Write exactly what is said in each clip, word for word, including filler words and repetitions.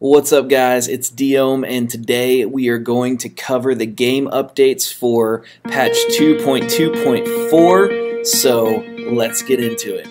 What's up, guys? It's Deome, and today we are going to cover the game updates for patch two point two point four, so let's get into it.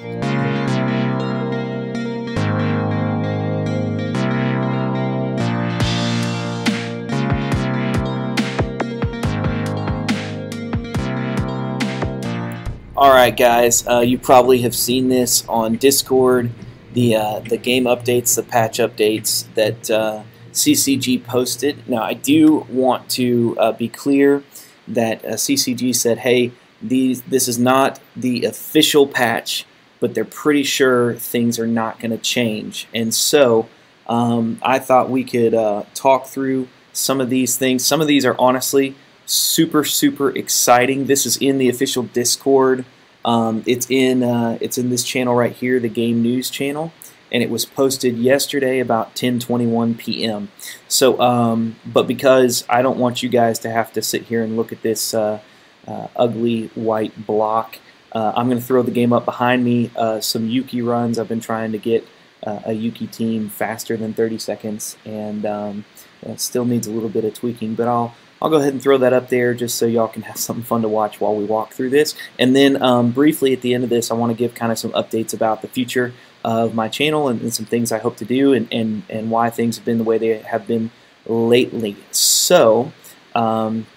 Alright guys, uh, you probably have seen this on Discord, the uh, the game updates, the patch updates that uh, C C G posted. Now I do want to uh, be clear that uh, C C G said, hey, these, this is not the official patch, but they're pretty sure things are not going to change. And so um, I thought we could uh, talk through some of these things. Some of these are honestly super, super exciting. This is in the official Discord. Um, it's in uh, it's in this channel right here, the Game News channel, and it was posted yesterday about ten twenty-one p m So, um, but because I don't want you guys to have to sit here and look at this uh, uh, ugly white block, uh, I'm going to throw the game up behind me. Uh, some Yuki runs. I've been trying to get uh, a Yuki team faster than thirty seconds, and um, it still needs a little bit of tweaking, but I'll. I'll go ahead and throw that up there just so y'all can have something fun to watch while we walk through this. And then um, briefly at the end of this, I want to give kind of some updates about the future of my channel and, and some things I hope to do and, and, and why things have been the way they have been lately. So um,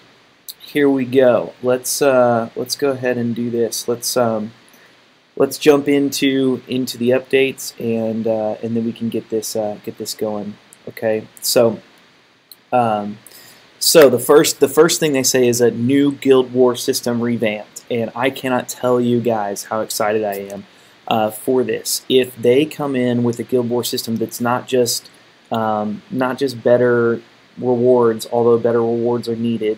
here we go. Let's uh, let's go ahead and do this. Let's um, let's jump into into the updates and uh, and then we can get this uh, get this going. Okay. So. Um, So the first the first thing they say is a new Guild War system revamped, and I cannot tell you guys how excited I am uh, for this. If they come in with a Guild War system that's not just um, not just better rewards, although better rewards are needed,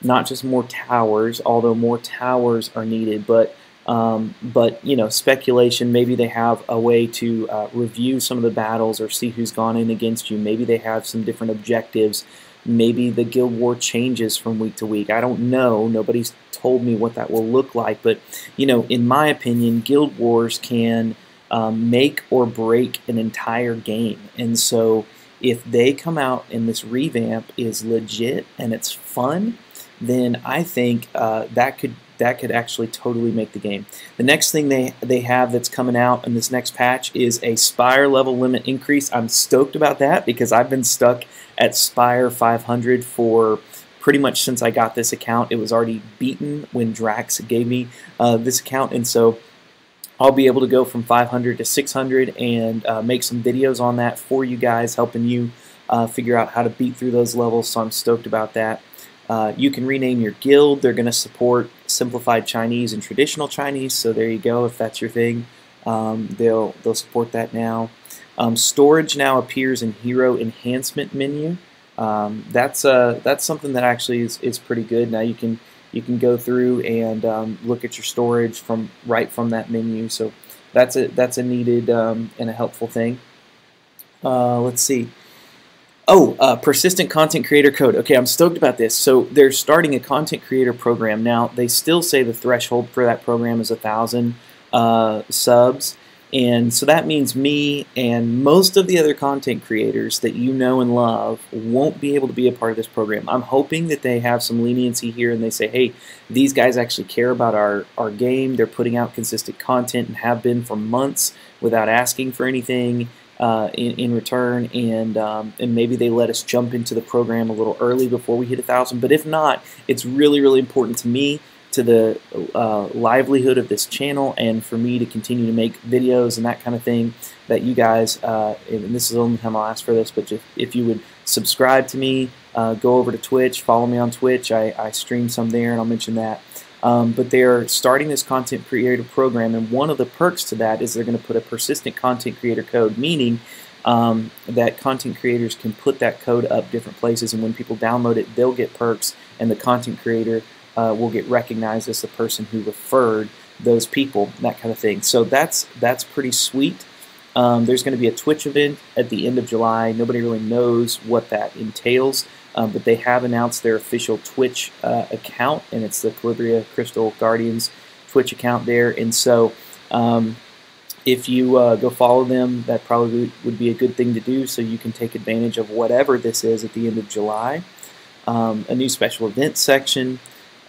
not just more towers, although more towers are needed, but um, but you know, speculation. Maybe they have a way to uh, review some of the battles or see who's gone in against you. Maybe they have some different objectives. Maybe the Guild War changes from week to week. I don't know. Nobody's told me what that will look like. But, you know, in my opinion, Guild Wars can um, make or break an entire game. And so if they come out and this revamp is legit and it's fun, then I think uh, that could that could actually totally make the game. The next thing they, they have that's coming out in this next patch is a Spire level limit increase. I'm stoked about that because I've been stuck at Spire five hundred for pretty much since I got this account. It was already beaten when Drax gave me uh, this account, and so I'll be able to go from five hundred to six hundred and uh, make some videos on that for you guys, helping you uh, figure out how to beat through those levels, so I'm stoked about that. Uh, you can rename your guild. They're going to support simplified Chinese and traditional Chinese, so there you go. If that's your thing, um, they'll they'll support that now. Um, storage now appears in Hero Enhancement menu. Um, that's uh, that's something that actually is, is pretty good. Now you can you can go through and um, look at your storage from right from that menu. So that's a that's a needed um, and a helpful thing. Uh, let's see. Oh, uh, persistent content creator code. Okay, I'm stoked about this. So they're starting a content creator program. Now, they still say the threshold for that program is one thousand uh, subs. And so that means me and most of the other content creators that you know and love won't be able to be a part of this program. I'm hoping that they have some leniency here and they say, hey, these guys actually care about our, our game. They're putting out consistent content and have been for months without asking for anything Uh, in, in return, and um, and maybe they let us jump into the program a little early before we hit a thousand. But if not, it's really, really important to me, to the uh, livelihood of this channel, and for me to continue to make videos and that kind of thing, that you guys, uh, and this is the only time I'll ask for this, but if, if you would subscribe to me, uh, go over to Twitch, follow me on Twitch. I, I stream some there, and I'll mention that. Um, but they're starting this content creator program, and one of the perks to that is they're going to put a persistent content creator code, meaning um, that content creators can put that code up different places, and when people download it, they'll get perks, and the content creator uh, will get recognized as the person who referred those people, that kind of thing. So that's that's pretty sweet. Um, there's going to be a Twitch event at the end of July. Nobody really knows what that entails, um, but they have announced their official Twitch uh, account, and it's the Calibria Crystal Guardians Twitch account there. And so um, If you uh, go follow them, that probably would be a good thing to do, so you can take advantage of whatever this is at the end of July. Um, a new special event section.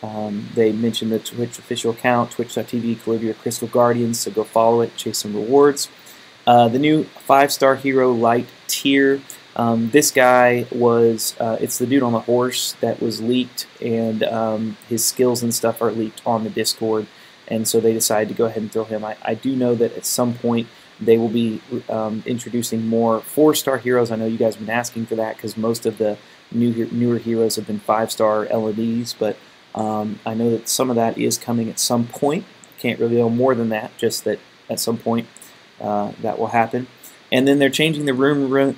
Um, they mentioned the Twitch official account, twitch dot T V, Calibria Crystal Guardians, so go follow it, chase some rewards. Uh, the new five star hero light tier. Um, this guy was, uh, it's the dude on the horse that was leaked, and um, his skills and stuff are leaked on the Discord, and so they decided to go ahead and throw him. I, I do know that at some point they will be um, introducing more four star heroes. I know you guys have been asking for that because most of the new, newer heroes have been five star L E Ds, but um, I know that some of that is coming at some point. Can't reveal more than that, just that at some point uh, that will happen. And then they're changing the room, room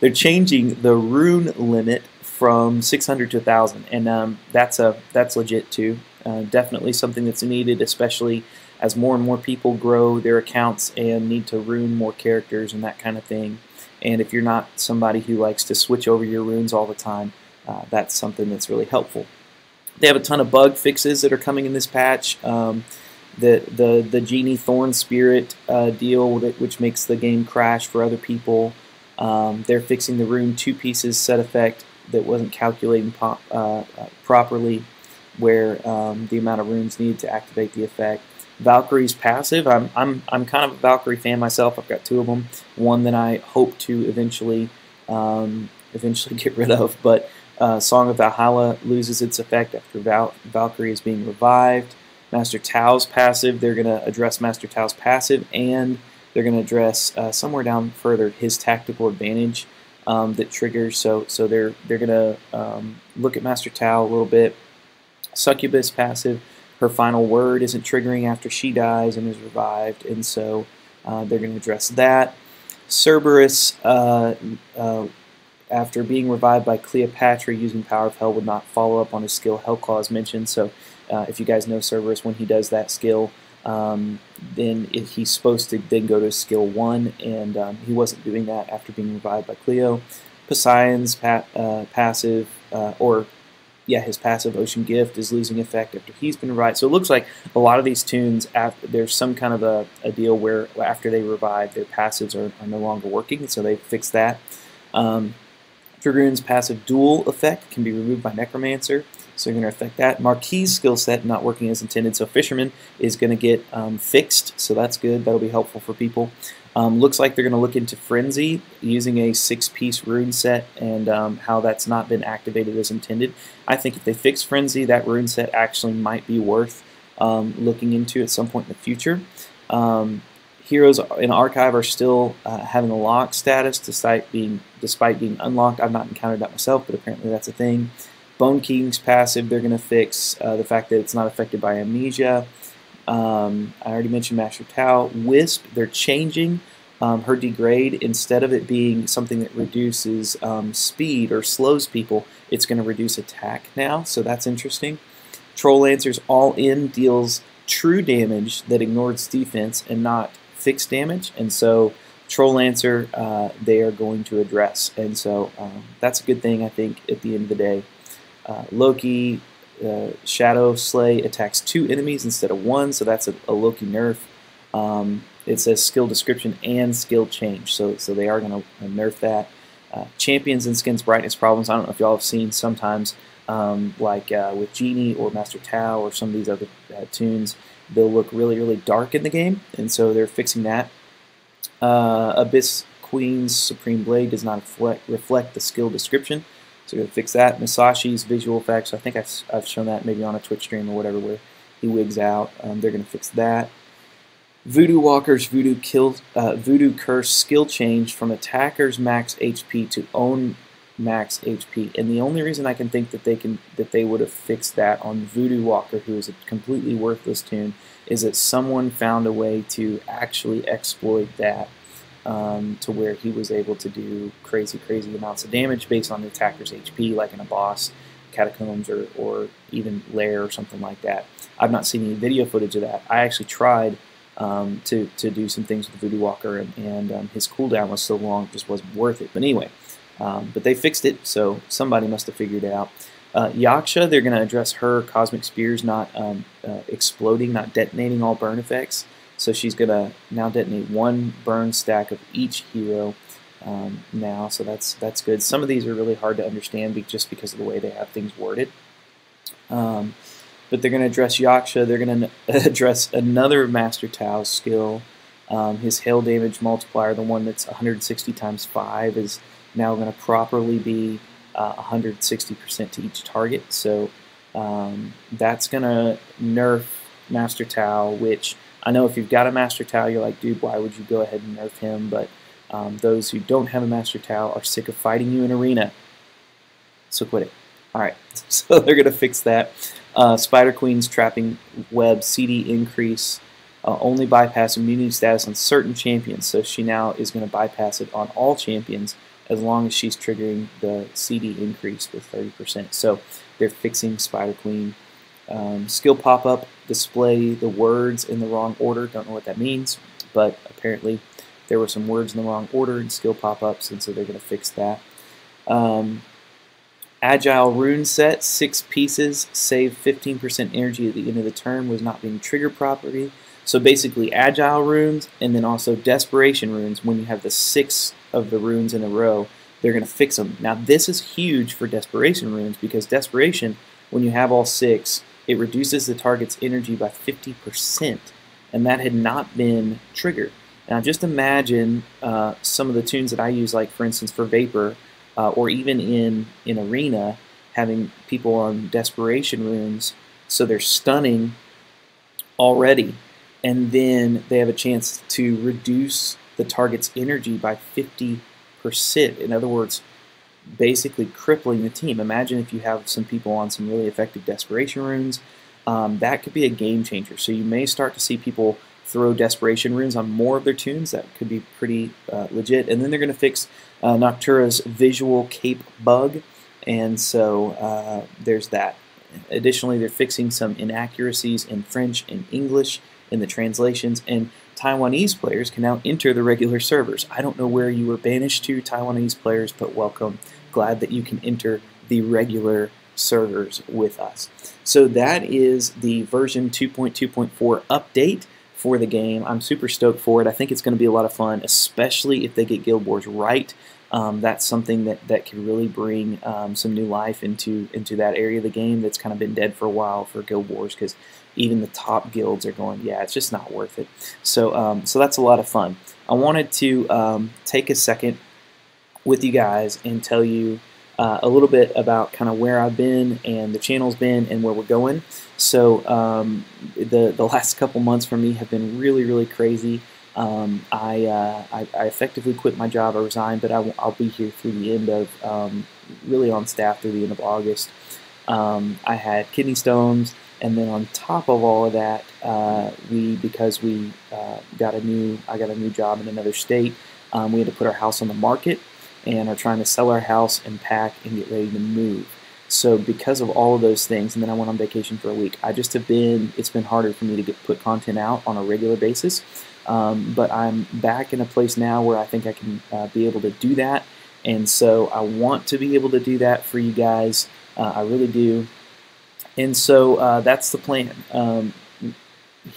they're changing the rune limit from six hundred to one thousand, and um, that's a that's legit too. Uh, definitely something that's needed, especially as more and more people grow their accounts and need to rune more characters and that kind of thing. And if you're not somebody who likes to switch over your runes all the time, uh, that's something that's really helpful. They have a ton of bug fixes that are coming in this patch. Um, The, the, the Genie Thorn Spirit uh, deal, with it, which makes the game crash for other people. Um, they're fixing the Rune Two Pieces set effect that wasn't calculating pop, uh, uh, properly, where um, the amount of runes needed to activate the effect. Valkyrie's passive. I'm, I'm, I'm kind of a Valkyrie fan myself. I've got two of them. One that I hope to eventually um, eventually get rid of, but uh, Song of Valhalla loses its effect after Val Valkyrie is being revived. Master Tao's passive, they're going to address Master Tao's passive, and they're going to address uh, somewhere down further his tactical advantage um, that triggers. So, so they're they're going to um, look at Master Tao a little bit. Succubus passive, her final word isn't triggering after she dies and is revived, and so uh, they're going to address that. Cerberus, uh, uh, after being revived by Cleopatra, using Power of Hell would not follow up on his skill Hellclaw is mentioned. So. Uh, if you guys know Cerberus, when he does that skill, um, then it, he's supposed to then go to skill one, and um, he wasn't doing that after being revived by Cleo. Poseidon's pa uh, passive, uh, or yeah, his passive Ocean Gift is losing effect after he's been revived. So it looks like a lot of these tunes, after, there's some kind of a, a deal where after they revive, their passives are, are no longer working, so they fixed that. Um, Dragoon's passive dual effect can be removed by Necromancer, so you're going to affect that. Marquise skill set not working as intended, so Fisherman is going to get um, fixed, so that's good. That'll be helpful for people. Um, looks like they're going to look into Frenzy, using a six piece rune set, and um, how that's not been activated as intended. I think if they fix Frenzy, that rune set actually might be worth um, looking into at some point in the future. Um, Heroes in Archive are still uh, having a lock status despite being, despite being unlocked. I've not encountered that myself, but apparently that's a thing. Bone King's passive, they're going to fix uh, the fact that it's not affected by amnesia. Um, I already mentioned Master Tao. Wisp, they're changing um, her degrade. Instead of it being something that reduces um, speed or slows people, it's going to reduce attack now, so that's interesting. Troll Lancer's all-in deals true damage that ignores defense and not fixed damage, and so Troll Lancer uh, they are going to address, and so um, that's a good thing, I think, at the end of the day. Uh, Loki uh, Shadow Slay attacks two enemies instead of one, so that's a, a Loki nerf. Um, it says skill description and skill change, so so they are going to nerf that. Uh, champions and skins brightness problems. I don't know if y'all have seen sometimes, um, like uh, with Genie or Master Tao or some of these other uh, tunes. They'll look really, really dark in the game, and so they're fixing that. Uh, Abyss Queen's Supreme Blade does not reflect, reflect the skill description, so we're going to fix that. Masashi's visual effects, I think I've, I've shown that maybe on a Twitch stream or whatever where he wigs out. Um, they're going to fix that. Voodoo Walker's Voodoo, kill, uh, Voodoo Curse skill change from Attacker's max H P to own max H P, and the only reason I can think that they can that they would have fixed that on Voodoo Walker, who is a completely worthless tune, is that someone found a way to actually exploit that um, to where he was able to do crazy, crazy amounts of damage based on the attacker's H P, like in a boss, Catacombs, or, or even Lair or something like that. I've not seen any video footage of that. I actually tried um, to, to do some things with Voodoo Walker, and, and um, his cooldown was so long it just wasn't worth it. But anyway, Um, but they fixed it, so somebody must have figured it out. Uh, Yaksha, they're going to address her cosmic spears not um, uh, exploding, not detonating all burn effects. So she's going to now detonate one burn stack of each hero um, now, so that's that's good. Some of these are really hard to understand just because of the way they have things worded. Um, but they're going to address Yaksha, they're going to address another Master Tao skill. Um, his hail damage multiplier, the one that's one hundred sixty times five, is now going to properly be one hundred sixty percent uh, to each target. So um, that's going to nerf Master Tao, which I know if you've got a Master Tao, you're like, dude, why would you go ahead and nerf him? But um, those who don't have a Master Tao are sick of fighting you in Arena. So quit it. All right, so they're going to fix that. Uh, Spider Queen's trapping web C D increase. Uh, only bypass immunity status on certain champions, so she now is going to bypass it on all champions as long as she's triggering the C D increase with thirty percent. So they're fixing Spider Queen. Um, skill pop-up, display the words in the wrong order. Don't know what that means, but apparently there were some words in the wrong order in skill pop-ups, and so they're going to fix that. Um, Agile rune set, six pieces, save fifteen percent energy at the end of the turn, was not being triggered properly. So basically agile runes and then also desperation runes, when you have the six of the runes in a row, they're going to fix them. Now this is huge for desperation runes because desperation, when you have all six, it reduces the target's energy by fifty percent, and that had not been triggered. Now just imagine uh, some of the tunes that I use, like for instance for Vapor uh, or even in, in Arena, having people on desperation runes so they're stunning already, and then they have a chance to reduce the target's energy by fifty percent. In other words, basically crippling the team. Imagine if you have some people on some really effective desperation runes. Um, that could be a game changer. So you may start to see people throw desperation runes on more of their tunes. That could be pretty uh, legit. And then they're going to fix uh, Noctura's visual cape bug. And so uh, there's that. Additionally, they're fixing some inaccuracies in French and English in the translations, and Taiwanese players can now enter the regular servers. I don't know where you were banished to, Taiwanese players, but welcome. Glad that you can enter the regular servers with us. So that is the version two point two point four update for the game. I'm super stoked for it. I think it's going to be a lot of fun, especially if they get Guild Wars right. Um, that's something that, that can really bring um, some new life into, into that area of the game that's kind of been dead for a while for Guild Wars, because even the top guilds are going, yeah, it's just not worth it. So um, so that's a lot of fun. I wanted to um, take a second with you guys and tell you uh, a little bit about kind of where I've been and the channel's been and where we're going. So um, the, the last couple months for me have been really, really crazy. Um, I, uh, I, I effectively quit my job. I resigned, but I w I'll be here through the end of, um, really on staff through the end of August. Um, I had kidney stones, and then on top of all of that, uh, we because we uh, got a new I got a new job in another state. Um, we had to put our house on the market, and are trying to sell our house and pack and get ready to move. So because of all of those things, and then I went on vacation for a week. I just have been it's been harder for me to get put content out on a regular basis. Um, but I'm back in a place now where I think I can uh, be able to do that, and so I want to be able to do that for you guys. Uh, I really do, and so uh, that's the plan. Um,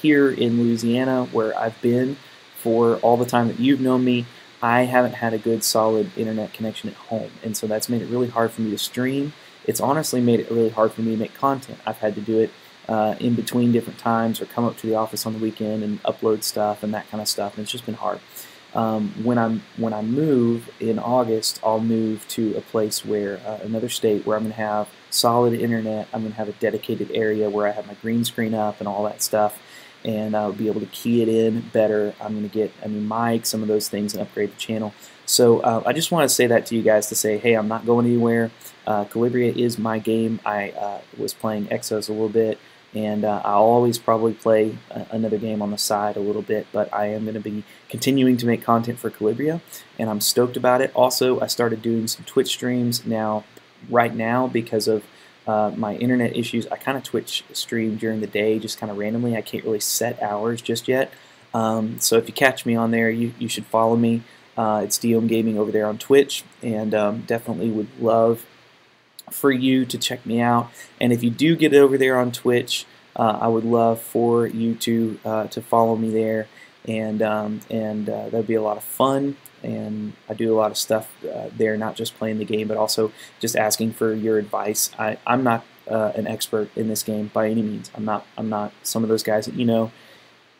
here in Louisiana, where I've been for all the time that you've known me, I haven't had a good solid internet connection at home, and so that's made it really hard for me to stream. It's honestly made it really hard for me to make content. I've had to do it Uh, in between different times, or come up to the office on the weekend and upload stuff and that kind of stuff, and it's just been hard. Um, when I'm when I move in August, I'll move to a place where uh, another state where I'm gonna have solid internet. I'm gonna have a dedicated area where I have my green screen up and all that stuff, and I'll be able to key it in better. I'm gonna get a new mic, some of those things, and upgrade the channel. So uh, I just want to say that to you guys to say, hey, I'm not going anywhere. Uh, Calibria is my game. I uh, was playing Exos a little bit. And uh, I'll always probably play uh, another game on the side a little bit, but I am going to be continuing to make content for Calibria, and I'm stoked about it. Also, I started doing some Twitch streams now, right now, because of uh, my internet issues. I kind of Twitch stream during the day, just kind of randomly. I can't really set hours just yet. Um, so if you catch me on there, you, you should follow me. Uh, it's Deome Gaming over there on Twitch, and um, definitely would love for you to check me out. And if you do get over there on Twitch, uh, I would love for you to uh, to follow me there, and um, and uh, that'd be a lot of fun. And I do a lot of stuff uh, there, not just playing the game, but also just asking for your advice. I, I'm not uh, an expert in this game by any means. I'm not. I'm not some of those guys that you know.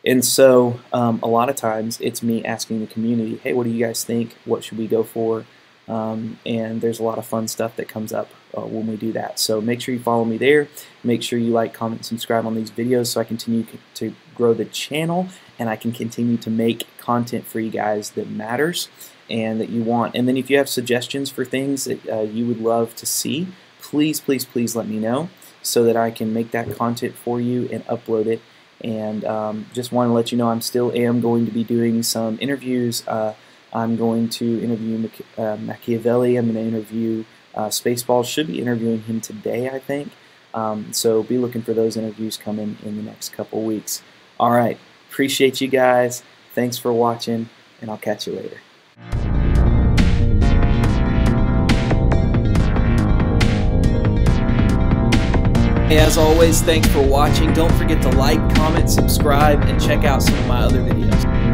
And so um, a lot of times it's me asking the community, hey, what do you guys think? What should we go for? Um, and there's a lot of fun stuff that comes up uh, when we do that. So make sure you follow me there. Make sure you like, comment, and subscribe on these videos so I continue to grow the channel and I can continue to make content for you guys that matters and that you want. And then if you have suggestions for things that uh, you would love to see, please, please, please let me know so that I can make that content for you and upload it. And um, just want to let you know I'm still am going to be doing some interviews. Uh, I'm going to interview Mach uh, Machiavelli. I'm going to interview uh, Spaceball. Should be interviewing him today, I think. Um, so be looking for those interviews coming in the next couple weeks. All right. Appreciate you guys. Thanks for watching, and I'll catch you later. Hey, as always, thanks for watching. Don't forget to like, comment, subscribe, and check out some of my other videos.